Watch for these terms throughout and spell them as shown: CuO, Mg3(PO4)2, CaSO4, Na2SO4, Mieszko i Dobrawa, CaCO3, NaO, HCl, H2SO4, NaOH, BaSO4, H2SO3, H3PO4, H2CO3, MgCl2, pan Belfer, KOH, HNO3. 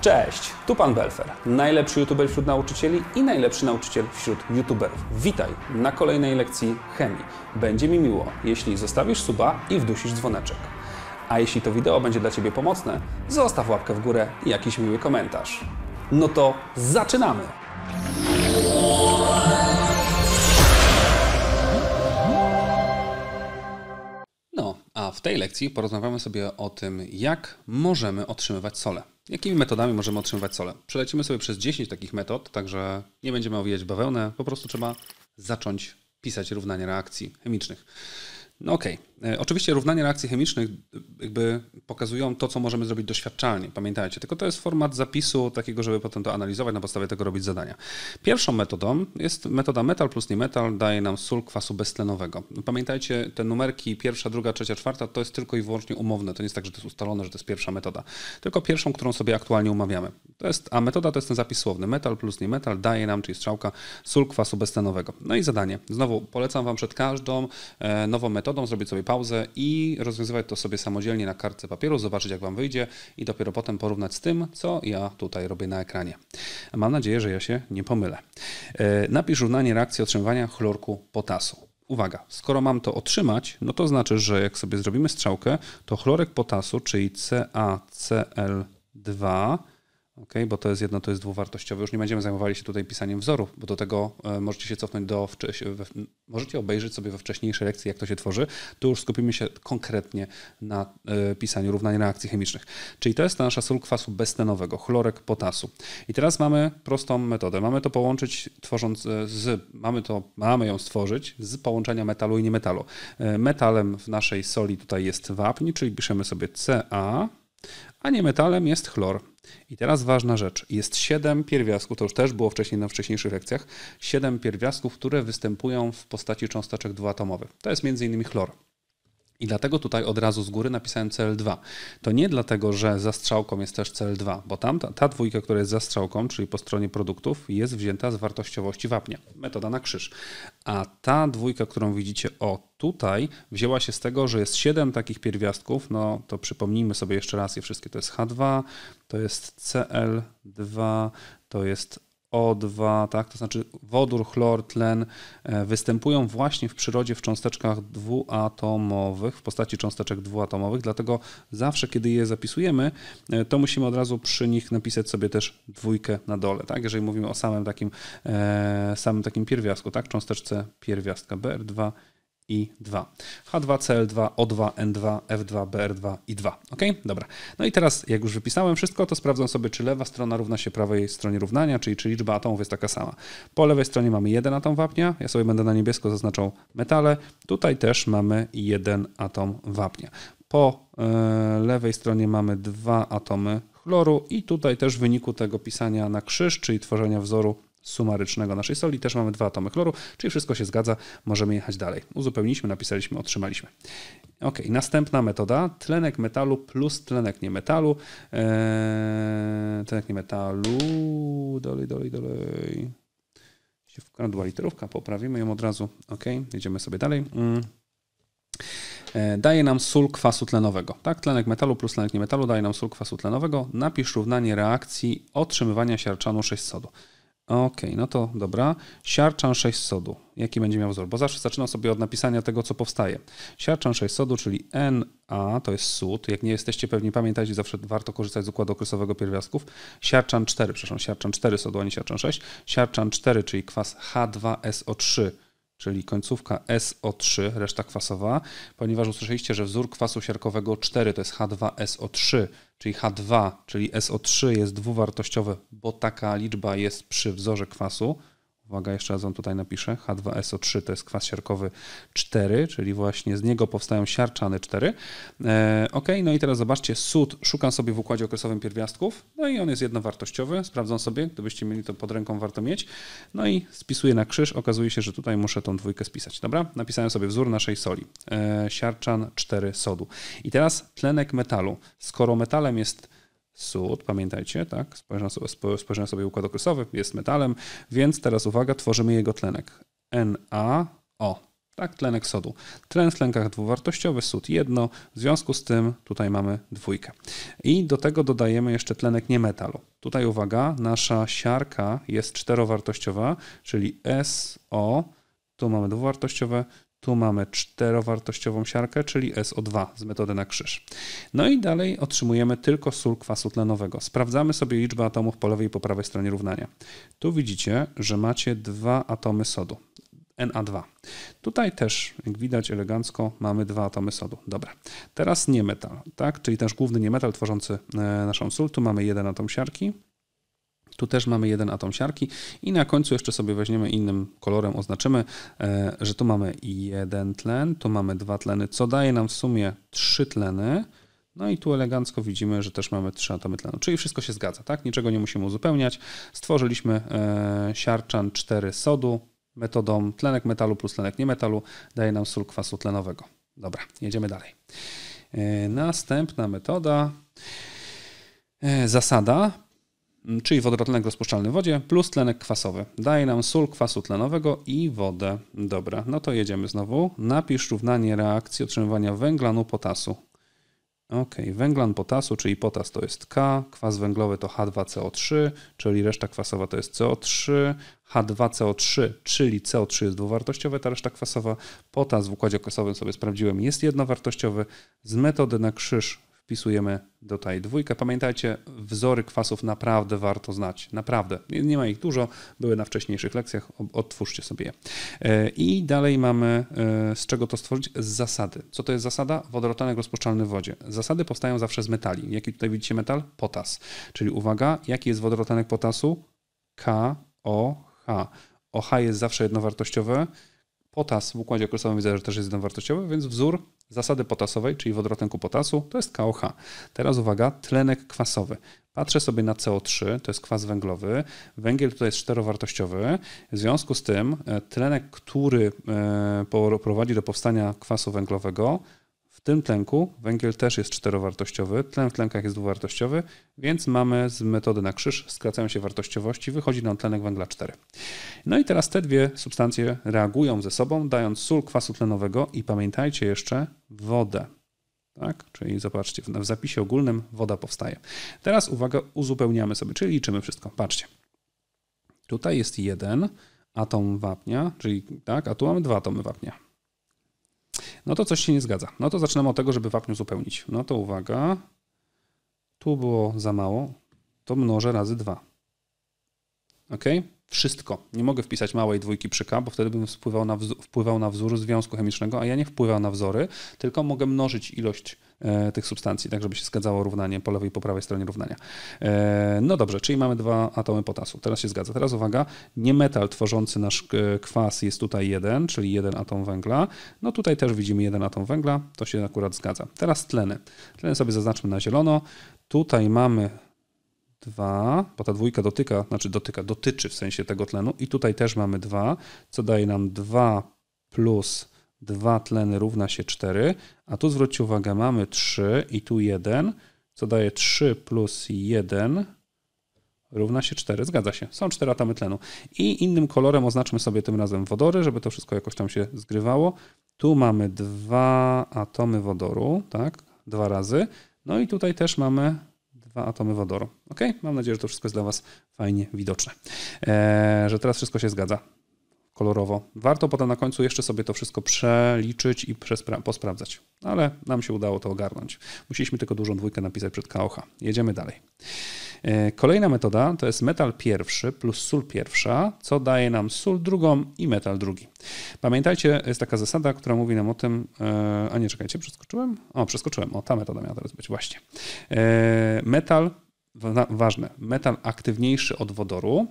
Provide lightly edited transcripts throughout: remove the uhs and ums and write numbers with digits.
Cześć, tu pan Belfer, najlepszy youtuber wśród nauczycieli i najlepszy nauczyciel wśród youtuberów. Witaj na kolejnej lekcji chemii. Będzie mi miło, jeśli zostawisz suba i wdusisz dzwoneczek. A jeśli to wideo będzie dla ciebie pomocne, zostaw łapkę w górę i jakiś miły komentarz. No to zaczynamy! A w tej lekcji porozmawiamy sobie o tym, jak możemy otrzymywać solę. Jakimi metodami możemy otrzymywać solę? Przelecimy sobie przez 10 takich metod, także nie będziemy owijać bawełnę, po prostu trzeba zacząć pisać równania reakcji chemicznych. No okej, oczywiście równania reakcji chemicznych jakby pokazują to, co możemy zrobić doświadczalnie, pamiętajcie, tylko to jest format zapisu takiego, żeby potem to analizować, na podstawie tego robić zadania. Pierwszą metodą jest metoda metal plus niemetal, daje nam sól kwasu beztlenowego. Pamiętajcie, te numerki pierwsza, druga, trzecia, czwarta to jest tylko i wyłącznie umowne, to nie jest tak, że to jest ustalone, że to jest pierwsza metoda, tylko pierwszą, którą sobie aktualnie umawiamy. A metoda to jest ten zapis słowny, metal plus niemetal daje nam, czyli strzałka, sól kwasu beztlenowego. No i zadanie, znowu polecam Wam przed każdą nową metodą zrobić sobie pauzę i rozwiązywać to sobie samodzielnie na kartce papieru, zobaczyć jak Wam wyjdzie i dopiero potem porównać z tym, co ja tutaj robię na ekranie. Mam nadzieję, że ja się nie pomylę. Napisz równanie reakcji otrzymywania chlorku potasu. Uwaga, skoro mam to otrzymać, no to znaczy, że jak sobie zrobimy strzałkę, to chlorek potasu, czyli CaCl2, okay, bo to jest jedno, to jest dwuwartościowe. Już nie będziemy zajmowali się tutaj pisaniem wzorów, bo do tego możecie się cofnąć możecie obejrzeć sobie we wcześniejszej lekcji, jak to się tworzy. Tu już skupimy się konkretnie na pisaniu równań reakcji chemicznych. Czyli to jest ta nasza sól kwasu beztlenowego, chlorek potasu. I teraz mamy prostą metodę. Mamy to połączyć tworząc mamy ją stworzyć z połączenia metalu i niemetalu. Metalem w naszej soli tutaj jest wapń, czyli piszemy sobie Ca, a niemetalem jest chlor. I teraz ważna rzecz. Jest 7 pierwiastków, to już też było wcześniej na wcześniejszych lekcjach, 7 pierwiastków, które występują w postaci cząsteczek dwuatomowych. To jest m.in. chlor. I dlatego tutaj od razu z góry napisałem Cl2. To nie dlatego, że za strzałką jest też Cl2, bo ta dwójka, która jest za strzałką, czyli po stronie produktów, jest wzięta z wartościowości wapnia. Metoda na krzyż. A ta dwójka, którą widzicie tutaj, wzięła się z tego, że jest 7 takich pierwiastków. No to przypomnijmy sobie jeszcze raz je wszystkie. To jest H2, to jest Cl2, to jest O2, tak? To znaczy wodór, chlor, tlen występują właśnie w przyrodzie w cząsteczkach dwuatomowych, w postaci cząsteczek dwuatomowych, dlatego zawsze, kiedy je zapisujemy, to musimy od razu przy nich napisać sobie też dwójkę na dole, tak? Jeżeli mówimy o samym takim pierwiastku, tak? Cząsteczce pierwiastka Br2 i 2. H2, Cl2, O2, N2, F2, Br2 i 2. Ok? Dobra. No i teraz, jak już wypisałem wszystko, to sprawdzam sobie, czy lewa strona równa się prawej stronie równania, czyli czy liczba atomów jest taka sama. Po lewej stronie mamy 1 atom wapnia. Ja sobie będę na niebiesko zaznaczał metale. Tutaj też mamy 1 atom wapnia. Po lewej stronie mamy 2 atomy chloru i tutaj też w wyniku tego pisania na krzyż, czyli tworzenia wzoru sumarycznego naszej soli, też mamy 2 atomy chloru, czyli wszystko się zgadza, możemy jechać dalej. Uzupełniliśmy, napisaliśmy, otrzymaliśmy. Ok, następna metoda, tlenek metalu plus tlenek niemetalu. Tlenek niemetalu, dalej. Się wkradła literówka, poprawimy ją od razu. Ok, jedziemy sobie dalej. Daje nam sól kwasu tlenowego. Tak, tlenek metalu plus tlenek niemetalu daje nam sól kwasu tlenowego. Napisz równanie reakcji otrzymywania siarczanu 6-sodu. Ok, no to dobra. Siarczan 6-sodu. Jaki będzie miał wzór? Bo zawsze zaczynam sobie od napisania tego, co powstaje. Siarczan 6-sodu, czyli Na, to jest sód. Jak nie jesteście pewni, pamiętajcie, zawsze warto korzystać z układu okresowego pierwiastków. Siarczan 4, przepraszam, siarczan 4 sodu, a nie siarczan 6. Siarczan 4, czyli kwas H2SO3, czyli końcówka SO3, reszta kwasowa, ponieważ usłyszeliście, że wzór kwasu siarkowego 4 to jest H2SO3, czyli H2, czyli SO3 jest dwuwartościowe, bo taka liczba jest przy wzorze kwasu. Uwaga, jeszcze raz Wam tutaj napiszę. H2SO3 to jest kwas siarkowy 4, czyli właśnie z niego powstają siarczany 4. Ok, no i teraz zobaczcie, sód szukam sobie w układzie okresowym pierwiastków, no i on jest jednowartościowy. Sprawdzam sobie, gdybyście mieli to pod ręką, warto mieć. No i spisuję na krzyż, okazuje się, że tutaj muszę tą dwójkę spisać. Dobra, napisałem sobie wzór naszej soli. Siarczan 4 sodu. I teraz tlenek metalu. Skoro metalem jest sód, pamiętajcie, tak? Spojrzałem sobie układ okresowy, jest metalem, więc teraz uwaga, tworzymy jego tlenek. NaO. tak, tlenek sodu. Tlen w tlenkach dwuwartościowy, sód 1, w związku z tym tutaj mamy 2. I do tego dodajemy jeszcze tlenek niemetalu. Tutaj uwaga, nasza siarka jest czterowartościowa, czyli SO, tu mamy dwuwartościowe, tu mamy czterowartościową siarkę, czyli SO2 z metody na krzyż. No i dalej otrzymujemy tylko sól kwasu tlenowego. Sprawdzamy sobie liczbę atomów po lewej i po prawej stronie równania. Tu widzicie, że macie 2 atomy sodu, Na2. Tutaj też, jak widać elegancko, mamy 2 atomy sodu. Dobra, teraz niemetal, tak? Czyli nasz główny niemetal tworzący naszą sól. Tu mamy 1 atom siarki. Tu też mamy 1 atom siarki i na końcu jeszcze sobie weźmiemy innym kolorem, oznaczymy, że tu mamy 1 tlen, tu mamy 2 tleny, co daje nam w sumie 3 tleny. No i tu elegancko widzimy, że też mamy 3 atomy tlenu, czyli wszystko się zgadza, tak? Niczego nie musimy uzupełniać. Stworzyliśmy siarczan 4 sodu metodą tlenek metalu plus tlenek niemetalu, daje nam sól kwasu tlenowego. Dobra, jedziemy dalej. Następna metoda, zasada, czyli wodorotlenek rozpuszczalny w wodzie plus tlenek kwasowy. Daje nam sól kwasu tlenowego i wodę. Dobra, no to jedziemy znowu. Napisz równanie reakcji otrzymywania węglanu potasu. Ok, węglan potasu, czyli potas to jest K, kwas węglowy to H2CO3, czyli reszta kwasowa to jest CO3, H2CO3, czyli CO3 jest dwuwartościowe, ta reszta kwasowa, potas w układzie kwasowym sobie sprawdziłem, jest jednowartościowy, z metody na krzyż wpisujemy tutaj 2. Pamiętajcie, wzory kwasów naprawdę warto znać. Naprawdę. Nie ma ich dużo. Były na wcześniejszych lekcjach. Odtwórzcie sobie je. I dalej mamy z czego to stworzyć? Z zasady. Co to jest zasada? Wodorotlenek rozpuszczalny w wodzie. Zasady powstają zawsze z metali. Jaki tutaj widzicie metal? Potas. Czyli uwaga, jaki jest wodorotlenek potasu? KOH. OH jest zawsze jednowartościowe. Potas w układzie okresowym widzę, że też jest jednowartościowy, więc wzór zasady potasowej, czyli wodorotlenku potasu, to jest KOH. Teraz uwaga, tlenek kwasowy. Patrzę sobie na CO3, to jest kwas węglowy. Węgiel tutaj jest czterowartościowy. W związku z tym tlenek, który prowadzi do powstania kwasu węglowego, w tym tlenku węgiel też jest czterowartościowy, tlen w tlenkach jest dwuwartościowy, więc mamy z metody na krzyż, skracają się wartościowości, wychodzi nam tlenek węgla 4. No i teraz te dwie substancje reagują ze sobą, dając sól kwasu tlenowego i pamiętajcie jeszcze wodę. Tak? Czyli zobaczcie, w zapisie ogólnym woda powstaje. Teraz uwaga, uzupełniamy sobie, czyli liczymy wszystko. Patrzcie, tutaj jest 1 atom wapnia, czyli tak, a tu mamy 2 atomy wapnia. No to coś się nie zgadza. No to zaczynamy od tego, żeby wapń uzupełnić. No to uwaga, tu było za mało, to mnożę razy 2. Ok? Wszystko. Nie mogę wpisać małej dwójki przy K, bo wtedy bym wpływał na wzór związku chemicznego, a ja nie wpływam na wzory, tylko mogę mnożyć ilość tych substancji, tak żeby się zgadzało równanie po lewej i po prawej stronie równania. No dobrze, czyli mamy 2 atomy potasu. Teraz się zgadza. Teraz uwaga, niemetal tworzący nasz kwas jest tutaj 1, czyli 1 atom węgla. No tutaj też widzimy 1 atom węgla, to się akurat zgadza. Teraz tleny. Tleny sobie zaznaczmy na zielono. Tutaj mamy 2, bo ta dwójka dotyczy w sensie tego tlenu i tutaj też mamy 2, co daje nam 2 plus 2 tleny równa się 4, a tu zwróćcie uwagę, mamy 3 i tu 1, co daje 3 plus 1 równa się 4. Zgadza się, są 4 atomy tlenu. I innym kolorem oznaczmy sobie tym razem wodory, żeby to wszystko jakoś tam się zgrywało. Tu mamy 2 atomy wodoru, tak, 2 razy. No i tutaj też mamy 2 atomy wodoru. Ok? Mam nadzieję, że to wszystko jest dla Was fajnie widoczne. Że teraz wszystko się zgadza. Kolorowo. Warto potem na końcu jeszcze sobie to wszystko przeliczyć i posprawdzać. Ale nam się udało to ogarnąć. Musieliśmy tylko dużą dwójkę napisać przed KOH. Jedziemy dalej. Kolejna metoda to jest metal pierwszy plus sól pierwsza, co daje nam sól drugą i metal drugi. Pamiętajcie, jest taka zasada, która mówi nam o tym... A nie, czekajcie, przeskoczyłem? O, przeskoczyłem. O, ta metoda miała teraz być, właśnie. Metal, ważne, metal aktywniejszy od wodoru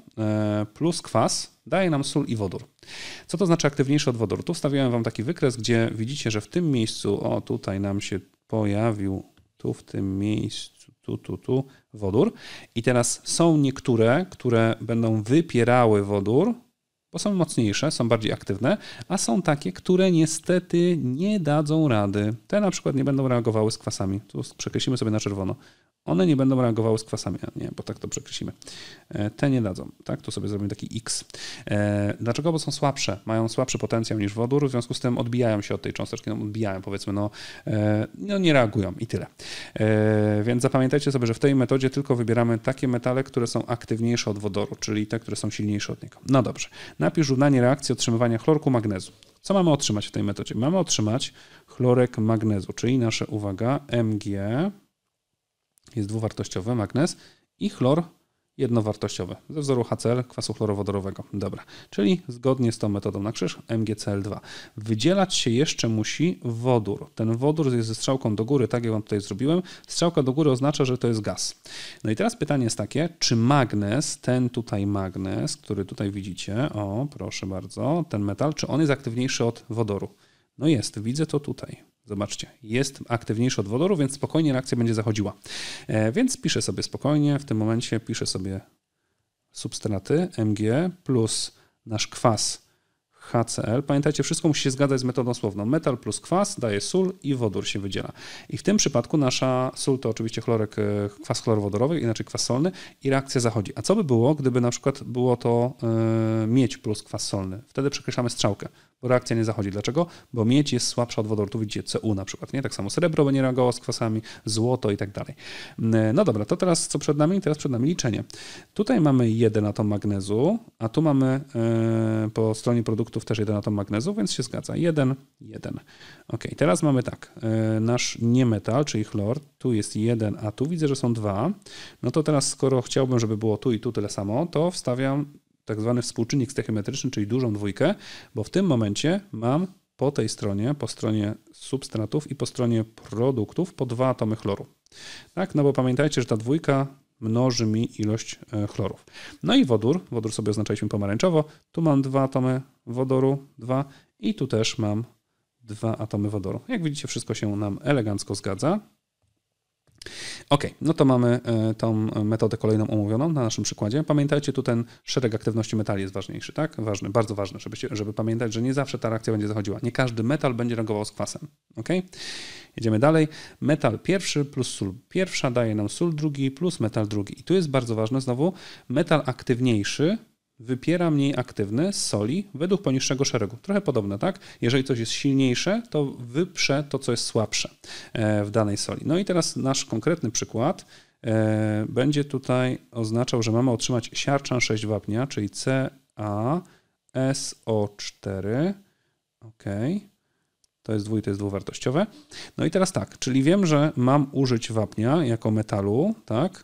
plus kwas daje nam sól i wodór. Co to znaczy aktywniejszy od wodoru? Tu wstawiałem Wam taki wykres, gdzie widzicie, że w tym miejscu, o tutaj nam się pojawił, tu w tym miejscu, tu, wodór. I teraz są niektóre, które będą wypierały wodór, bo są mocniejsze, są bardziej aktywne, a są takie, które niestety nie dadzą rady. Te na przykład nie będą reagowały z kwasami. Tu przekreślimy sobie na czerwono. One nie będą reagowały z kwasami, nie, bo tak to przekreślimy. Te nie dadzą, tak? Tu sobie zrobimy taki X. Dlaczego? Bo są słabsze, mają słabszy potencjał niż wodór, w związku z tym odbijają się od tej cząsteczki, no odbijają, powiedzmy, no nie reagują i tyle. Więc zapamiętajcie sobie, że w tej metodzie tylko wybieramy takie metale, które są aktywniejsze od wodoru, czyli te, które są silniejsze od niego. No dobrze, napisz równanie reakcji otrzymywania chlorku magnezu. Co mamy otrzymać w tej metodzie? Mamy otrzymać chlorek magnezu, czyli nasze, uwaga, Mg... jest dwuwartościowy magnez i chlor jednowartościowy ze wzoru HCl, kwasu chlorowodorowego. Dobra, czyli zgodnie z tą metodą na krzyż MgCl2. Wydzielać się jeszcze musi wodór. Ten wodór jest ze strzałką do góry, tak jak wam tutaj zrobiłem. Strzałka do góry oznacza, że to jest gaz. No i teraz pytanie jest takie, czy magnez, ten tutaj magnez, który tutaj widzicie, o proszę bardzo, ten metal, czy on jest aktywniejszy od wodoru? No jest, widzę to tutaj. Zobaczcie, jest aktywniejszy od wodoru, więc spokojnie reakcja będzie zachodziła. Więc piszę sobie spokojnie, w tym momencie piszę sobie substraty Mg plus nasz kwas HCl. Pamiętajcie, wszystko musi się zgadzać z metodą słowną. Metal plus kwas daje sól i wodór się wydziela. I w tym przypadku nasza sól to oczywiście chlorek, kwas chlorowodorowy, inaczej kwas solny i reakcja zachodzi. A co by było, gdyby na przykład było to miedź plus kwas solny? Wtedy przekreślamy strzałkę, bo reakcja nie zachodzi. Dlaczego? Bo miedź jest słabsza od wodoru. Tu widzicie Cu na przykład, nie? Tak samo srebro by nie reagowało z kwasami, złoto i tak dalej. No dobra, to teraz co przed nami? Teraz przed nami liczenie. Tutaj mamy 1 atom magnezu, a tu mamy po stronie produktów też 1 atom magnezu, więc się zgadza. 1, 1. Ok, teraz mamy tak. Nasz niemetal, czyli chlor, tu jest 1, a tu widzę, że są 2. No to teraz skoro chciałbym, żeby było tu i tu tyle samo, to wstawiam tak zwany współczynnik stoichiometryczny, czyli dużą dwójkę, bo w tym momencie mam po tej stronie, po stronie substratów i po stronie produktów po 2 atomy chloru. Tak, no bo pamiętajcie, że ta dwójka mnoży mi ilość chlorów. No i wodór, wodór sobie oznaczaliśmy pomarańczowo, tu mam 2 atomy wodoru, 2 i tu też mam 2 atomy wodoru. Jak widzicie, wszystko się nam elegancko zgadza. Ok, no to mamy tą metodę kolejną omówioną na naszym przykładzie. Pamiętajcie, tu ten szereg aktywności metali jest ważniejszy, tak? Ważny, bardzo ważne, żeby pamiętać, że nie zawsze ta reakcja będzie zachodziła. Nie każdy metal będzie reagował z kwasem. Ok? Jedziemy dalej. Metal pierwszy plus sól pierwsza daje nam sól drugi plus metal drugi. I tu jest bardzo ważne znowu, metal aktywniejszy wypiera mniej aktywny z soli według poniższego szeregu. Trochę podobne, tak? Jeżeli coś jest silniejsze, to wyprze to, co jest słabsze w danej soli. No i teraz nasz konkretny przykład będzie tutaj oznaczał, że mamy otrzymać siarczan 6 wapnia, czyli CaSO4. Ok. To jest dwój, to jest dwuwartościowe. No i teraz tak, czyli wiem, że mam użyć wapnia jako metalu, tak?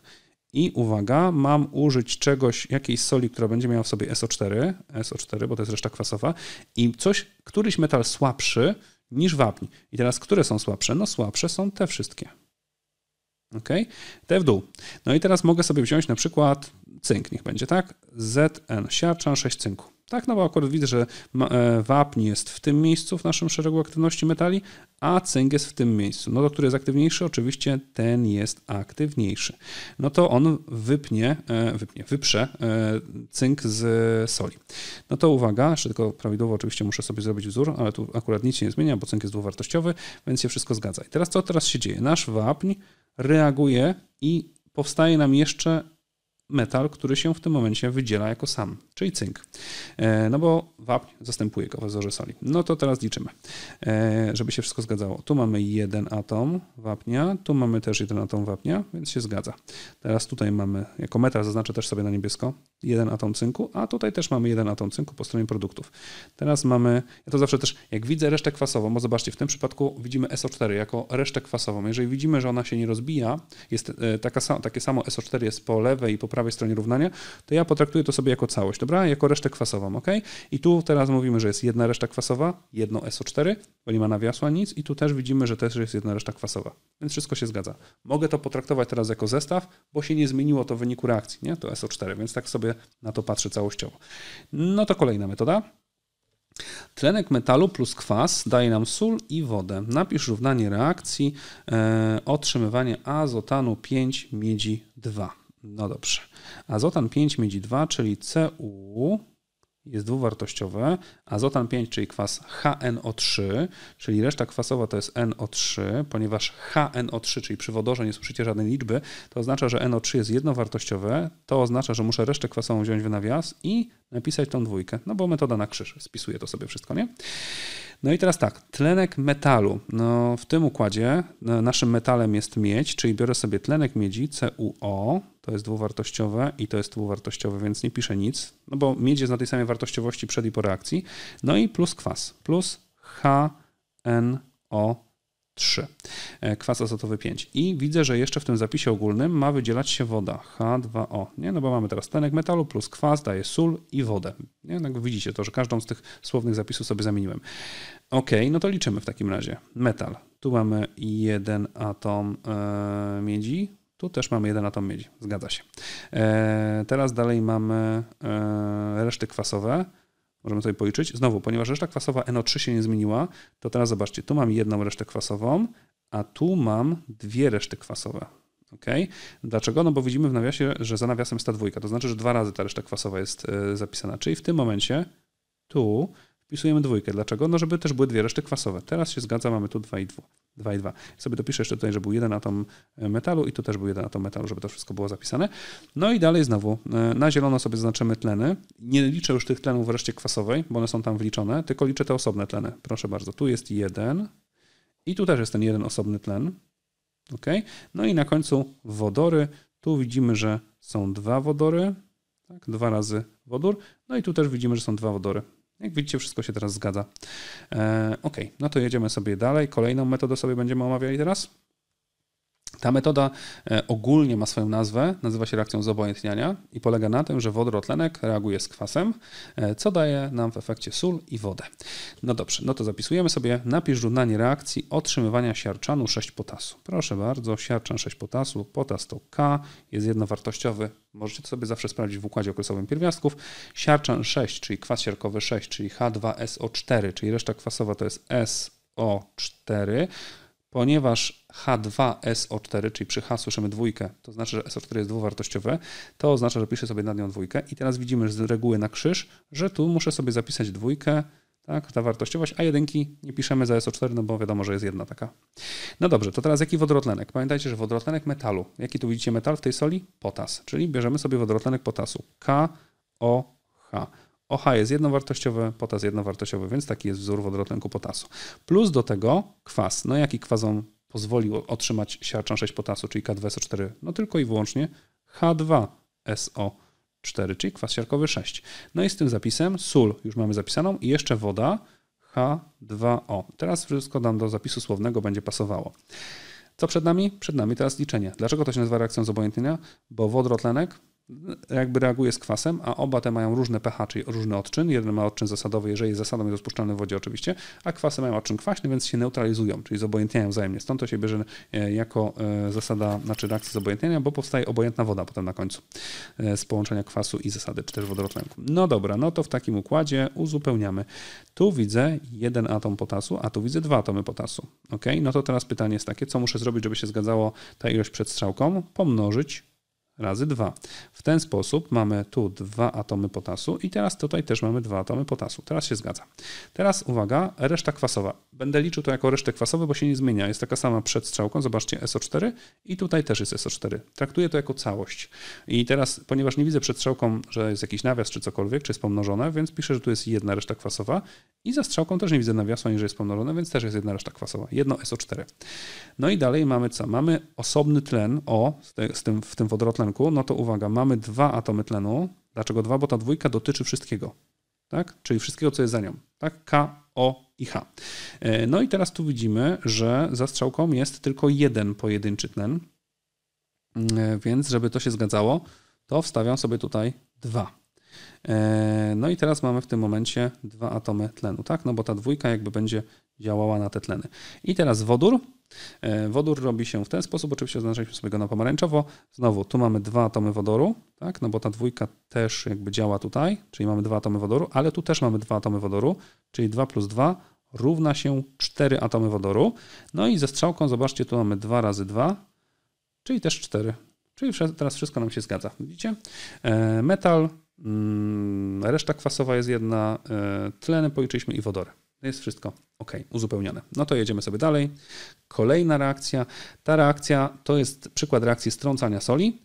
I uwaga, mam użyć czegoś, jakiejś soli, która będzie miała w sobie SO4, bo to jest reszta kwasowa, i coś, któryś metal słabszy niż wapń. I teraz, które są słabsze? No słabsze są te wszystkie. Ok? Te w dół. No i teraz mogę sobie wziąć na przykład cynk, niech będzie tak, Zn, siarczan 6 cynku. Tak, no bo akurat widzę, że wapń jest w tym miejscu w naszym szeregu aktywności metali, a cynk jest w tym miejscu. No to który jest aktywniejszy? Oczywiście ten jest aktywniejszy. No to on wyprze cynk z soli. No to uwaga, jeszcze tylko prawidłowo oczywiście muszę sobie zrobić wzór, ale tu akurat nic się nie zmienia, bo cynk jest dwuwartościowy, więc się wszystko zgadza. I teraz co teraz się dzieje? Nasz wapń reaguje i powstaje nam jeszcze metal, który się w tym momencie wydziela jako sam, czyli cynk. No bo wapń zastępuje go w wzorze soli. No to teraz liczymy, żeby się wszystko zgadzało. Tu mamy 1 atom wapnia, tu mamy też 1 atom wapnia, więc się zgadza. Teraz tutaj mamy, jako metal zaznaczę też sobie na niebiesko, 1 atom cynku, a tutaj też mamy 1 atom cynku po stronie produktów. Teraz mamy, ja to zawsze też, jak widzę resztę kwasową, bo zobaczcie, w tym przypadku widzimy SO4 jako resztę kwasową. Jeżeli widzimy, że ona się nie rozbija, jest takie samo SO4 jest po lewej i po prawej stronie równania, to ja potraktuję to sobie jako całość, dobra? Jako resztę kwasową, ok? I tu teraz mówimy, że jest 1 reszta kwasowa, 1 SO4, bo nie ma nawiasła, nic i tu też widzimy, że też jest 1 reszta kwasowa, więc wszystko się zgadza. Mogę to potraktować teraz jako zestaw, bo się nie zmieniło to w wyniku reakcji, nie? To SO4, więc tak sobie na to patrzę całościowo. No to kolejna metoda. Tlenek metalu plus kwas daje nam sól i wodę. Napisz równanie reakcji otrzymywanie azotanu 5 miedzi 2. No dobrze. Azotan 5 miedzi 2, czyli Cu jest dwuwartościowe, azotan 5, czyli kwas HNO3, czyli reszta kwasowa to jest NO3, ponieważ HNO3, czyli przy wodorze nie słyszycie żadnej liczby, to oznacza, że NO3 jest jednowartościowe, to oznacza, że muszę resztę kwasową wziąć w nawias i napisać tą dwójkę, no bo metoda na krzyż, spisuję to sobie wszystko, nie? No i teraz tak, tlenek metalu, no w tym układzie naszym metalem jest miedź, czyli biorę sobie tlenek miedzi, CuO, to jest dwuwartościowe i to jest dwuwartościowe, więc nie piszę nic, no bo miedź jest na tej samej wartościowości przed i po reakcji, no i plus kwas, plus HNO3, kwas azotowy 5 i widzę, że jeszcze w tym zapisie ogólnym ma wydzielać się woda, H2O, nie? No bo mamy teraz tlenek metalu plus kwas daje sól i wodę, nie? No widzicie to, że każdą z tych słownych zapisów sobie zamieniłem. Ok, no to liczymy w takim razie, metal, tu mamy jeden atom miedzi, tu też mamy jeden atom miedzi, zgadza się. Teraz dalej mamy reszty kwasowe. Możemy sobie policzyć. Znowu, ponieważ reszta kwasowa NO3 się nie zmieniła, to teraz zobaczcie, tu mam jedną resztę kwasową, a tu mam dwie reszty kwasowe. Okay? Dlaczego? No bo widzimy w nawiasie, że za nawiasem jest ta dwójka. To znaczy, że dwa razy ta reszta kwasowa jest zapisana. Czyli w tym momencie tu wpisujemy dwójkę. Dlaczego? No żeby też były dwie reszty kwasowe. Teraz się zgadza, mamy tu 2 i 2. 2 i 2. Sobie dopiszę jeszcze tutaj, że był jeden atom metalu i tu też był jeden atom metalu, żeby to wszystko było zapisane. No i dalej znowu na zielono sobie zaznaczymy tleny. Nie liczę już tych tlenów w reszcie kwasowej, bo one są tam wliczone, tylko liczę te osobne tleny. Proszę bardzo, tu jest jeden i tu też jest ten jeden osobny tlen. Ok? No i na końcu wodory. Tu widzimy, że są dwa wodory. Tak? Dwa razy wodór. No i tu też widzimy, że są dwa wodory. Jak widzicie, wszystko się teraz zgadza. Ok, no to jedziemy sobie dalej. Kolejną metodę sobie będziemy omawiali teraz. Ta metoda ogólnie ma swoją nazwę, nazywa się reakcją zobojętniania i polega na tym, że wodorotlenek reaguje z kwasem, co daje nam w efekcie sól i wodę. No dobrze, no to zapisujemy sobie napisz równanie reakcji otrzymywania siarczanu 6-potasu. Proszę bardzo, siarczan 6-potasu, potas to K, jest jednowartościowy, możecie to sobie zawsze sprawdzić w układzie okresowym pierwiastków. Siarczan 6, czyli kwas siarkowy 6, czyli H2SO4, czyli reszta kwasowa to jest SO4, ponieważ H2SO4, czyli przy H słyszymy dwójkę, to znaczy, że SO4 jest dwuwartościowe, to oznacza, że piszę sobie nad nią dwójkę i teraz widzimy z reguły na krzyż, że tu muszę sobie zapisać dwójkę, tak, ta wartościowość, a jedynki nie piszemy za SO4, no bo wiadomo, że jest jedna taka. No dobrze, to teraz jaki wodorotlenek? Pamiętajcie, że wodorotlenek metalu, jaki tu widzicie metal w tej soli? Potas, czyli bierzemy sobie wodorotlenek potasu, KOH. OH jest jednowartościowy, potas jednowartościowy, więc taki jest wzór wodorotlenku potasu. Plus do tego kwas. No jaki kwas on pozwolił otrzymać siarczan 6 potasu, czyli K2SO4? No tylko i wyłącznie H2SO4, czyli kwas siarkowy 6. No i z tym zapisem sól już mamy zapisaną i jeszcze woda H2O. Teraz wszystko dam do zapisu słownego, będzie pasowało. Co przed nami? Przed nami teraz liczenie. Dlaczego to się nazywa reakcją zobojętnienia? Bo wodorotlenek jakby reaguje z kwasem, a oba te mają różne pH, czyli różny odczyn. Jeden ma odczyn zasadowy, jeżeli jest zasadą, jest rozpuszczalny w wodzie oczywiście, a kwasy mają odczyn kwaśny, więc się neutralizują, czyli zobojętniają wzajemnie. Stąd to się bierze jako zasada, znaczy reakcja zobojętnienia, bo powstaje obojętna woda potem na końcu z połączenia kwasu i zasady, czy też wodorotlenku. No dobra, no to w takim układzie uzupełniamy. Tu widzę jeden atom potasu, a tu widzę dwa atomy potasu. Ok, no to teraz pytanie jest takie, co muszę zrobić, żeby się zgadzało ta ilość przed strzałką? Pomnożyć razy 2. W ten sposób mamy tu dwa atomy potasu i teraz tutaj też mamy dwa atomy potasu. Teraz się zgadza. Teraz uwaga, reszta kwasowa. Będę liczył to jako resztę kwasową, bo się nie zmienia. Jest taka sama przed strzałką. Zobaczcie, SO4 i tutaj też jest SO4. Traktuję to jako całość. I teraz, ponieważ nie widzę przed strzałką, że jest jakiś nawias czy cokolwiek, czy jest pomnożone, więc piszę, że tu jest jedna reszta kwasowa i za strzałką też nie widzę nawiasu, ani że jest pomnożone, więc też jest jedna reszta kwasowa. Jedno SO4. No i dalej mamy co? Mamy osobny tlen O w tym wodorotlenku. No to uwaga, mamy dwa atomy tlenu. Dlaczego dwa? Bo ta dwójka dotyczy wszystkiego, tak? Czyli wszystkiego, co jest za nią, tak? K, O i H. No i teraz tu widzimy, że za strzałką jest tylko jeden pojedynczy tlen, więc żeby to się zgadzało, to wstawiam sobie tutaj dwa. No i teraz mamy w tym momencie dwa atomy tlenu, tak? No bo ta dwójka jakby będzie działała na te tleny. I teraz wodór. Wodór robi się w ten sposób, oczywiście oznaczyliśmy sobie go na pomarańczowo. Znowu, tu mamy dwa atomy wodoru, tak? No bo ta dwójka też jakby działa tutaj, czyli mamy dwa atomy wodoru, ale tu też mamy dwa atomy wodoru, czyli 2 plus 2 równa się 4 atomy wodoru. No i ze strzałką, zobaczcie, tu mamy 2 razy 2, czyli też 4. Czyli teraz wszystko nam się zgadza. Widzicie? Metal Reszta kwasowa jest jedna, tleny policzyliśmy i wodory. Jest wszystko ok, uzupełnione. No to jedziemy sobie dalej. Kolejna reakcja. Ta reakcja to jest przykład reakcji strącania soli.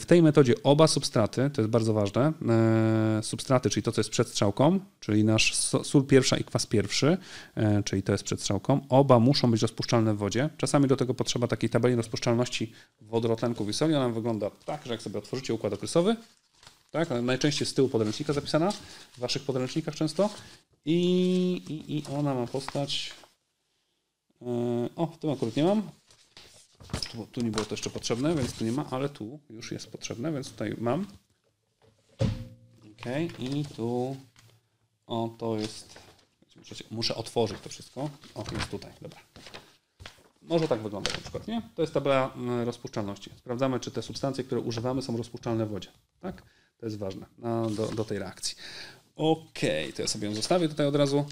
W tej metodzie oba substraty, to jest bardzo ważne, substraty, czyli to, co jest przed strzałką, czyli nasz sól pierwsza i kwas pierwszy, czyli to jest przed strzałką, oba muszą być rozpuszczalne w wodzie. Czasami do tego potrzeba takiej tabeli rozpuszczalności wodorotlenków i soli. Ona wygląda tak, że jak sobie otworzycie układ okresowy, tak, najczęściej z tyłu podręcznika zapisana, w waszych podręcznikach często, i ona ma postać... O, w tym akurat nie mam. Tu nie było to jeszcze potrzebne, więc tu nie ma, ale tu już jest potrzebne, więc tutaj mam. Ok, i tu... O, to jest... Muszę otworzyć to wszystko. O, jest tutaj, dobra. Może tak wyglądać na przykład, nie? To jest tabela rozpuszczalności. Sprawdzamy, czy te substancje, które używamy, są rozpuszczalne w wodzie, tak? To jest ważne do tej reakcji. Ok, to ja sobie ją zostawię tutaj od razu.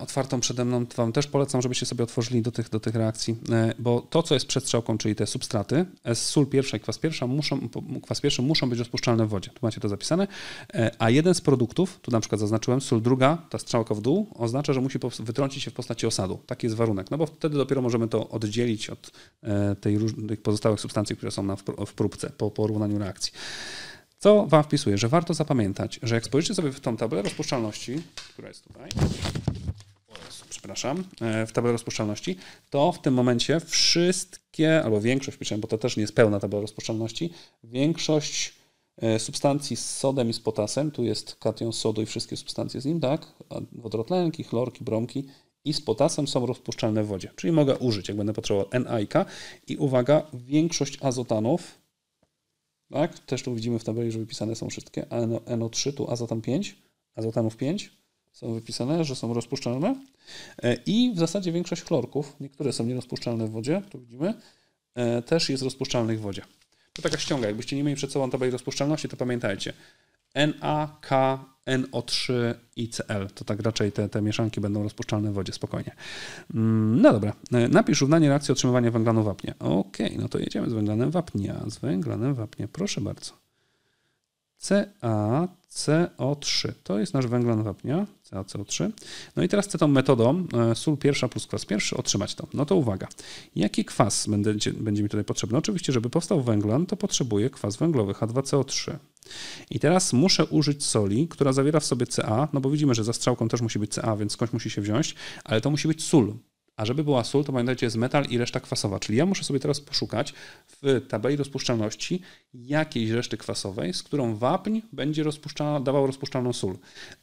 Otwartą przede mną wam też polecam, żebyście sobie otworzyli do tych reakcji, bo to, co jest przed strzałką, czyli te substraty, sól pierwsza i kwas pierwszy muszą być rozpuszczalne w wodzie. Tu macie to zapisane. A jeden z produktów, tu na przykład zaznaczyłem, sól druga, ta strzałka w dół, oznacza, że musi wytrącić się w postaci osadu. Taki jest warunek, no bo wtedy dopiero możemy to oddzielić od tych pozostałych substancji, które są w próbce po porównaniu reakcji. Co wam wpisuję, że warto zapamiętać, że jak spojrzycie sobie w tą tabelę rozpuszczalności, która jest tutaj, przepraszam, w tabelę rozpuszczalności, to w tym momencie wszystkie, albo większość, bo to też nie jest pełna tabela rozpuszczalności, większość substancji z sodem i z potasem, tu jest kation sodu i wszystkie substancje z nim, tak, wodorotlenki, chlorki, bromki, i z potasem są rozpuszczalne w wodzie. Czyli mogę użyć, jak będę potrzebował, Na i K. I uwaga, większość azotanów, tak? Też tu widzimy w tabeli, że wypisane są wszystkie. NO3, tu azotan 5, azotanów 5 są wypisane, że są rozpuszczalne. I w zasadzie większość chlorków, niektóre są nierozpuszczalne w wodzie, tu widzimy, też jest rozpuszczalnych w wodzie. To taka ściąga, jakbyście nie mieli przed sobą tabeli rozpuszczalności, to pamiętajcie. Na, K, NO3 i Cl. To tak raczej te mieszanki będą rozpuszczalne w wodzie, spokojnie. No dobra, napisz równanie reakcji otrzymywania węglanu wapnia. Okej, no to jedziemy z węglanem wapnia. Proszę bardzo. CaCO3. To jest nasz węglan wapnia, CaCO3. No i teraz chcę tą metodą sól pierwsza plus kwas pierwszy otrzymać to. No to uwaga. Jaki kwas będzie mi tutaj potrzebny? Oczywiście, żeby powstał węglan, to potrzebuję kwas węglowy, H2CO3. I teraz muszę użyć soli, która zawiera w sobie Ca, no bo widzimy, że za strzałką też musi być Ca, więc skądś musi się wziąć, ale to musi być sól. A żeby była sól, to pamiętajcie, jest metal i reszta kwasowa. Czyli ja muszę sobie teraz poszukać w tabeli rozpuszczalności jakiejś reszty kwasowej, z którą wapń będzie dawał rozpuszczalną sól.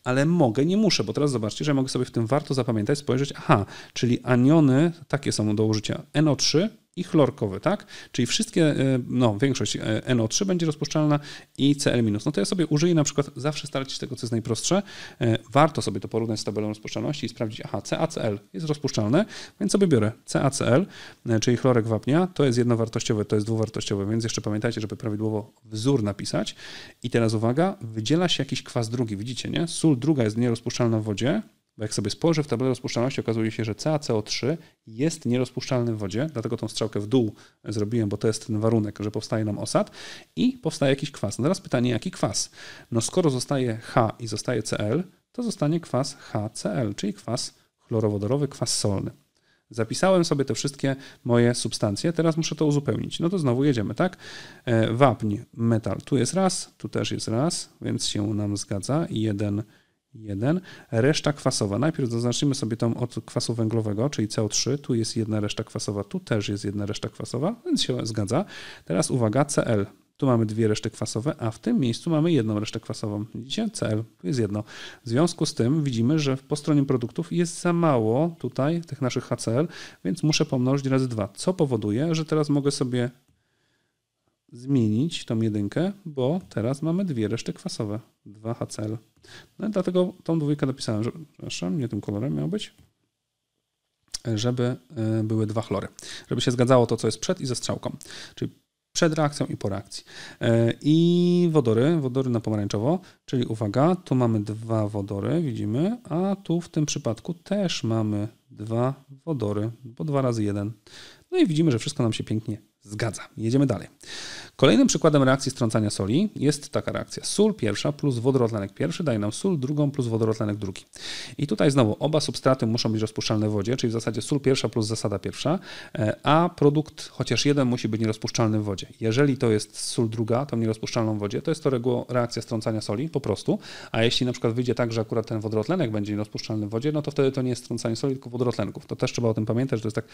Ale mogę, nie muszę, bo teraz zobaczcie, że mogę sobie w tym warto zapamiętać, spojrzeć, aha, czyli aniony takie są do użycia NO3 i chlorkowy, tak? Czyli wszystkie, no większość NO3 będzie rozpuszczalna i Cl-. No to ja sobie użyję na przykład, zawsze starać się tego, co jest najprostsze. Warto sobie to porównać z tabelą rozpuszczalności i sprawdzić, aha, CaCl jest rozpuszczalne, więc sobie biorę CaCl, czyli chlorek wapnia, to jest jednowartościowe, to jest dwuwartościowe, więc jeszcze pamiętajcie, żeby prawidłowo wzór napisać. I teraz uwaga, wydziela się jakiś kwas drugi, widzicie, nie? Sól druga jest nierozpuszczalna w wodzie. Bo jak sobie spojrzę w tabelę rozpuszczalności, okazuje się, że CaCO3 jest nierozpuszczalny w wodzie, dlatego tą strzałkę w dół zrobiłem, bo to jest ten warunek, że powstaje nam osad i powstaje jakiś kwas. No teraz pytanie, jaki kwas? No skoro zostaje H i zostaje Cl, to zostanie kwas HCl, czyli kwas chlorowodorowy, kwas solny. Zapisałem sobie te wszystkie moje substancje, teraz muszę to uzupełnić. No to znowu jedziemy, tak? Wapń, metal, tu jest raz, tu też jest raz, więc się nam zgadza i jeden. Reszta kwasowa. Najpierw zaznaczymy sobie tą od kwasu węglowego, czyli CO3. Tu jest jedna reszta kwasowa, tu też jest jedna reszta kwasowa, więc się zgadza. Teraz uwaga, Cl. Tu mamy dwie reszty kwasowe, a w tym miejscu mamy jedną resztę kwasową. Widzicie? Cl. Tu jest jedno. W związku z tym widzimy, że po stronie produktów jest za mało tutaj tych naszych HCl, więc muszę pomnożyć razy 2, co powoduje, że teraz mogę sobie zmienić tą jedynkę, bo teraz mamy dwie reszty kwasowe. 2HCl. No i dlatego tą dwójkę dopisałem, że, przepraszam, nie tym kolorem miał być, żeby były dwa chlory. Żeby się zgadzało to, co jest przed i ze strzałką. Czyli przed reakcją i po reakcji. I wodory na pomarańczowo, czyli uwaga, tu mamy dwa wodory, widzimy, a tu w tym przypadku też mamy dwa wodory, bo 2 razy 1. No i widzimy, że wszystko nam się pięknie Zgadza. Jedziemy dalej. Kolejnym przykładem reakcji strącania soli jest taka reakcja. Sól pierwsza plus wodorotlenek pierwszy daje nam sól drugą plus wodorotlenek drugi. I tutaj znowu oba substraty muszą być rozpuszczalne w wodzie, czyli w zasadzie sól pierwsza plus zasada pierwsza, a produkt chociaż jeden musi być nierozpuszczalny w wodzie. Jeżeli to jest sól druga, tą nierozpuszczalną w wodzie, to jest to reakcja strącania soli po prostu, a jeśli na przykład wyjdzie tak, że akurat ten wodorotlenek będzie nierozpuszczalny w wodzie, no to wtedy to nie jest strącanie soli, tylko wodorotlenków. To też trzeba o tym pamiętać, że to jest tak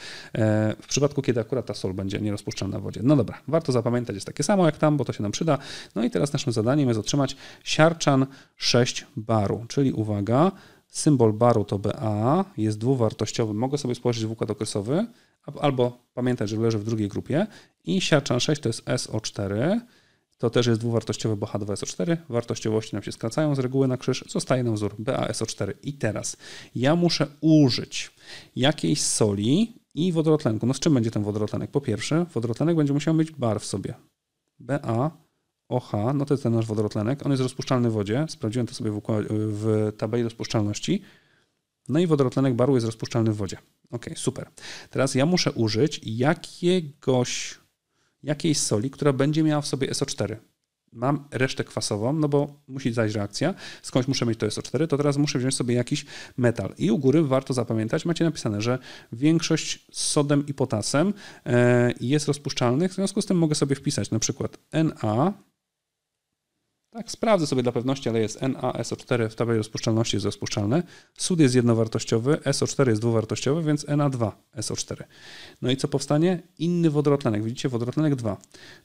w przypadku, kiedy akurat ta sól będzie nierozpuszczalna w wodzie. No dobra, warto zapamiętać, jest takie samo jak tam, bo to się nam przyda. No i teraz naszym zadaniem jest otrzymać siarczan 6 baru, czyli uwaga, symbol baru to Ba, jest dwuwartościowy. Mogę sobie spojrzeć w układ okresowy, albo pamiętać, że leży w drugiej grupie. I siarczan 6 to jest SO4, to też jest dwuwartościowy, bo H2SO4. Wartościowości nam się skracają z reguły na krzyż, zostaje nam wzór BaSO4. I teraz ja muszę użyć jakiejś soli i wodorotlenku. No z czym będzie ten wodorotlenek? Po pierwsze, wodorotlenek będzie musiał mieć bar w sobie. BaOH, no to jest ten nasz wodorotlenek. On jest rozpuszczalny w wodzie. Sprawdziłem to sobie w tabeli rozpuszczalności. No i wodorotlenek baru jest rozpuszczalny w wodzie. Ok, super. Teraz ja muszę użyć jakiejś soli, która będzie miała w sobie SO4. Mam resztę kwasową, no bo musi zajść reakcja. Skądś muszę mieć to SO4, to teraz muszę wziąć sobie jakiś metal. I u góry warto zapamiętać, macie napisane, że większość z sodem i potasem jest rozpuszczalnych, w związku z tym mogę sobie wpisać na przykład Na, tak, sprawdzę sobie dla pewności, ale jest NaSO4 w tabeli rozpuszczalności jest rozpuszczalne. Sód jest jednowartościowy, SO4 jest dwuwartościowy, więc Na2SO4. No i co powstanie? Inny wodorotlenek. Widzicie, wodorotlenek 2.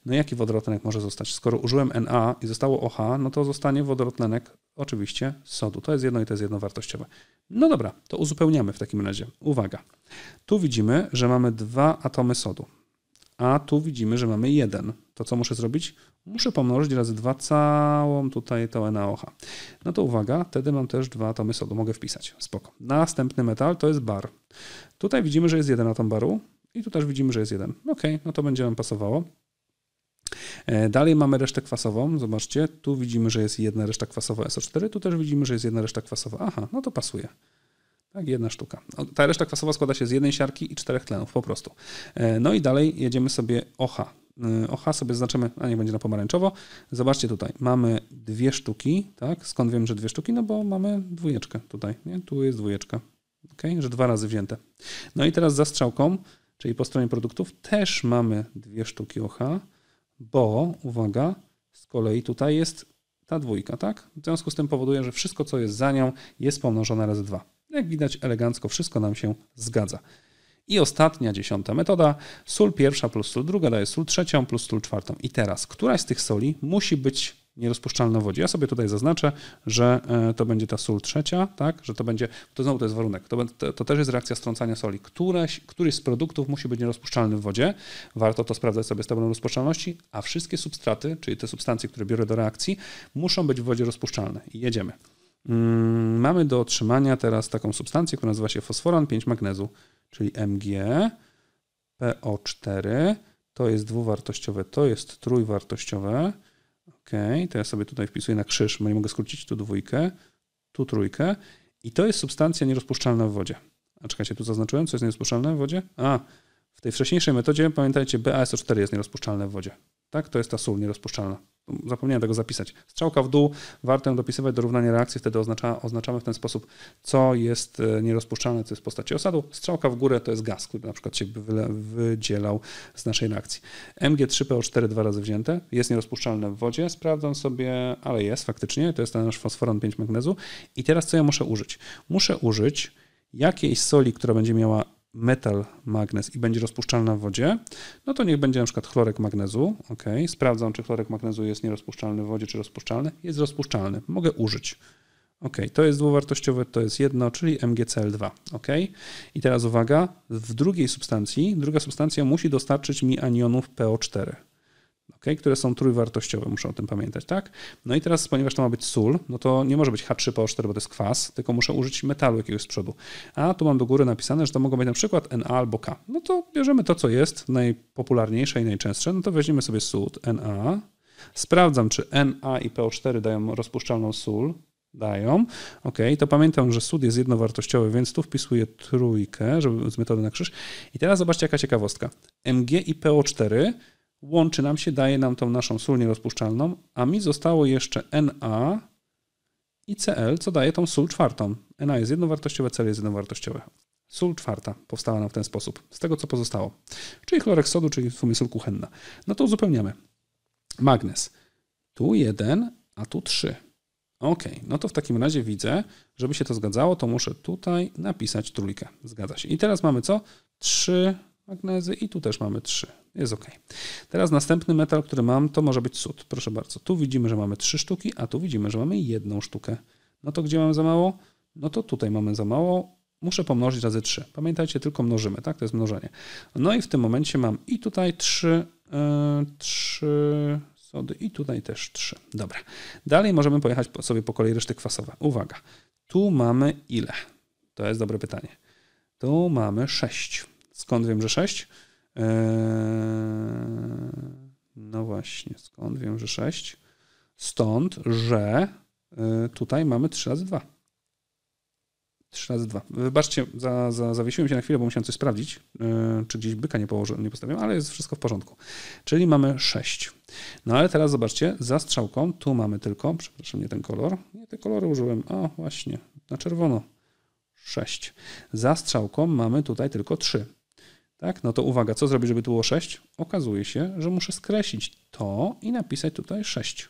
No jaki wodorotlenek może zostać? Skoro użyłem Na i zostało OH, no to zostanie wodorotlenek oczywiście sodu. To jest jedno i to jest jednowartościowe. No dobra, to uzupełniamy w takim razie. Uwaga. Tu widzimy, że mamy 2 atomy sodu. A tu widzimy, że mamy 1. To co muszę zrobić? Muszę pomnożyć razy 2 całą tutaj to NaOH. No to uwaga, wtedy mam też 2 atomy sodu. Mogę wpisać. Spoko. Następny metal to jest bar. Tutaj widzimy, że jest 1 atom baru i tu też widzimy, że jest 1. Ok, no to będzie nam pasowało. Dalej mamy resztę kwasową. Zobaczcie, tu widzimy, że jest 1 reszta kwasowa SO4, tu też widzimy, że jest 1 reszta kwasowa. Aha, no to pasuje. Tak, 1 sztuka. Ta reszta kwasowa składa się z 1 siarki i 4 tlenów po prostu. No i dalej jedziemy sobie OH. OH sobie zaznaczymy, a niech będzie na pomarańczowo. Zobaczcie tutaj, mamy 2 sztuki, tak? Skąd wiem, że 2 sztuki? No bo mamy dwójeczkę tutaj, nie? Tu jest dwójeczka, okay? Że 2 razy wzięte. No i teraz za strzałką, czyli po stronie produktów też mamy 2 sztuki OH, bo, uwaga, z kolei tutaj jest ta dwójka, tak? W związku z tym powoduje, że wszystko, co jest za nią, jest pomnożone razy 2. Jak widać, elegancko wszystko nam się zgadza. I ostatnia, 10. metoda. Sól pierwsza plus sól druga daje sól trzecią plus sól czwartą. I teraz, któraś z tych soli musi być nierozpuszczalna w wodzie. Ja sobie tutaj zaznaczę, że to będzie ta sól trzecia, tak? Że to będzie, to znowu to jest warunek, to też jest reakcja strącania soli. Któryś z produktów musi być nierozpuszczalny w wodzie. Warto to sprawdzać sobie z tabelą rozpuszczalności, a wszystkie substraty, czyli te substancje, które biorę do reakcji, muszą być w wodzie rozpuszczalne. I jedziemy. Mamy do otrzymania teraz taką substancję, która nazywa się fosforan 5 magnezu, czyli MgPO4, to jest dwuwartościowe, to jest trójwartościowe. Ok, to ja sobie tutaj wpisuję na krzyż, bo nie mogę skrócić, tu dwójkę, tu trójkę. I to jest substancja nierozpuszczalna w wodzie. A czekajcie, tu zaznaczyłem, co jest nierozpuszczalne w wodzie? A, w tej wcześniejszej metodzie, pamiętajcie, BaSO4 jest nierozpuszczalne w wodzie. Tak, to jest ta sól nierozpuszczalna. Zapomniałem tego zapisać. Strzałka w dół, warto ją dopisywać do równania reakcji, wtedy oznaczamy w ten sposób, co jest nierozpuszczalne, co jest w postaci osadu. Strzałka w górę to jest gaz, który na przykład się wydzielał z naszej reakcji. Mg3PO4 dwa razy wzięte, jest nierozpuszczalne w wodzie, sprawdzam sobie, ale jest faktycznie, to jest nasz fosforan 5 magnezu. I teraz co ja muszę użyć? Muszę użyć jakiejś soli, która będzie miała metal magnez i będzie rozpuszczalna w wodzie, no to niech będzie na przykład chlorek magnezu. Ok, sprawdzam, czy chlorek magnezu jest nierozpuszczalny w wodzie, czy rozpuszczalny. Jest rozpuszczalny, mogę użyć. Ok, to jest dwuwartościowe, to jest jedno, czyli MgCl2. Ok, i teraz uwaga, w drugiej substancji, druga substancja musi dostarczyć mi anionów PO4. Okay, które są trójwartościowe, muszę o tym pamiętać, tak? No i teraz, ponieważ to ma być sól, no to nie może być H3PO4, bo to jest kwas, tylko muszę użyć metalu jakiegoś z przodu. A tu mam do góry napisane, że to mogą być na przykład Na albo K. No to bierzemy to, co jest najpopularniejsze i najczęstsze, no to weźmiemy sobie sód Na. Sprawdzam, czy Na i PO4 dają rozpuszczalną sól. dają. Ok, to pamiętam, że sód jest jednowartościowy, więc tu wpisuję trójkę, żeby z metody na krzyż. I teraz zobaczcie, jaka ciekawostka. Mg i PO4 łączy nam się, daje nam tą naszą sól nierozpuszczalną, a mi zostało jeszcze Na i Cl, co daje tą sól czwartą. Na jest jednowartościowe, Cl jest jednowartościowe. Sól czwarta powstała nam w ten sposób, z tego co pozostało. Czyli chlorek sodu, czyli w sumie sól kuchenna. No to uzupełniamy. Magnez. Tu 1, a tu 3. Ok, no to w takim razie widzę, żeby się to zgadzało, to muszę tutaj napisać trójkę. Zgadza się. I teraz mamy co? 3 magnezy i tu też mamy 3. Jest ok. Teraz następny metal, który mam, to może być sód. Proszę bardzo. Tu widzimy, że mamy 3 sztuki, a tu widzimy, że mamy 1 sztukę. No to gdzie mamy za mało? No to tutaj mamy za mało. Muszę pomnożyć razy 3. Pamiętajcie, tylko mnożymy, tak? To jest mnożenie. No i w tym momencie mam i tutaj 3 sody i tutaj też 3. Dobra. Dalej możemy pojechać sobie po kolei reszty kwasowe. Uwaga. Tu mamy ile? To jest dobre pytanie. Tu mamy 6. Skąd wiem, że 6? No właśnie, skąd wiem, że 6? Stąd, że tutaj mamy 3 razy 2. 3 razy 2. Wybaczcie, zawiesiłem się na chwilę, bo musiałem coś sprawdzić, czy gdzieś byka nie postawiłem, ale jest wszystko w porządku. Czyli mamy 6. No ale teraz zobaczcie, za strzałką tu mamy tylko, przepraszam, nie ten kolor, nie te kolory użyłem, o właśnie, na czerwono. 6. Za strzałką mamy tutaj tylko 3. Tak? No to uwaga, co zrobić, żeby tu było 6? Okazuje się, że muszę skreślić to i napisać tutaj 6.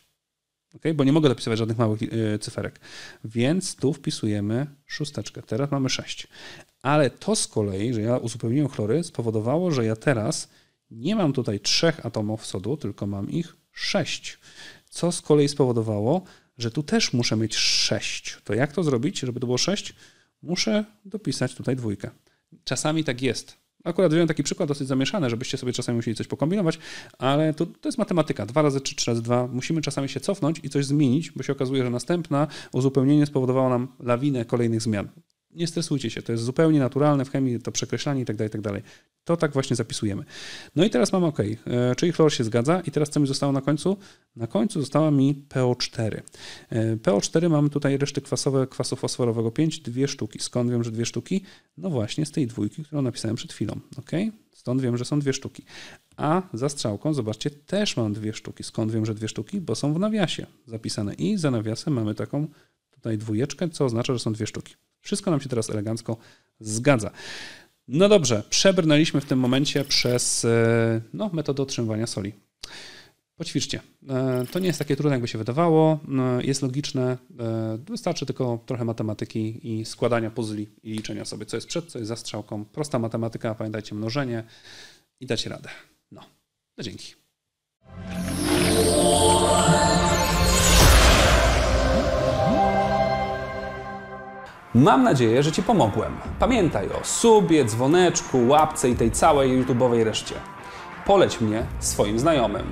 Okay? Bo nie mogę dopisywać żadnych małych cyferek. Więc tu wpisujemy 6. Teraz mamy 6. Ale to z kolei, że ja uzupełniłem chlory, spowodowało, że ja teraz nie mam tutaj 3 atomów sodu, tylko mam ich 6. Co z kolei spowodowało, że tu też muszę mieć 6. To jak to zrobić, żeby to było 6? Muszę dopisać tutaj 2. Czasami tak jest. Akurat wziąłem taki przykład dosyć zamieszany, żebyście sobie czasami musieli coś pokombinować, ale to jest matematyka. 2 razy 3, 3 razy 2. Musimy czasami się cofnąć i coś zmienić, bo się okazuje, że następne uzupełnienie spowodowało nam lawinę kolejnych zmian. Nie stresujcie się, to jest zupełnie naturalne w chemii, to przekreślanie itd., itd. To tak właśnie zapisujemy. No i teraz mamy OK, czyli chlor się zgadza i teraz co mi zostało na końcu? Na końcu została mi PO4. PO4 mamy tutaj reszty kwasowe, kwasu fosforowego 5, 2 sztuki. Skąd wiem, że 2 sztuki? No właśnie z tej dwójki, którą napisałem przed chwilą. OK? Stąd wiem, że są 2 sztuki. A za strzałką, zobaczcie, też mam 2 sztuki. Skąd wiem, że 2 sztuki? Bo są w nawiasie zapisane i za nawiasem mamy taką tutaj dwójeczkę, co oznacza, że są 2 sztuki. Wszystko nam się teraz elegancko zgadza. No dobrze, przebrnęliśmy w tym momencie przez metodę otrzymywania soli. Poćwiczcie. To nie jest takie trudne, jakby się wydawało. Jest logiczne. Wystarczy tylko trochę matematyki i składania puzli i liczenia sobie, co jest przed, co jest za strzałką. Prosta matematyka, pamiętajcie, mnożenie i dacie radę. No, to dzięki. Mam nadzieję, że Ci pomogłem. Pamiętaj o subie, dzwoneczku, łapce i tej całej YouTube'owej reszcie. Poleć mnie swoim znajomym.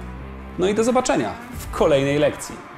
No i do zobaczenia w kolejnej lekcji.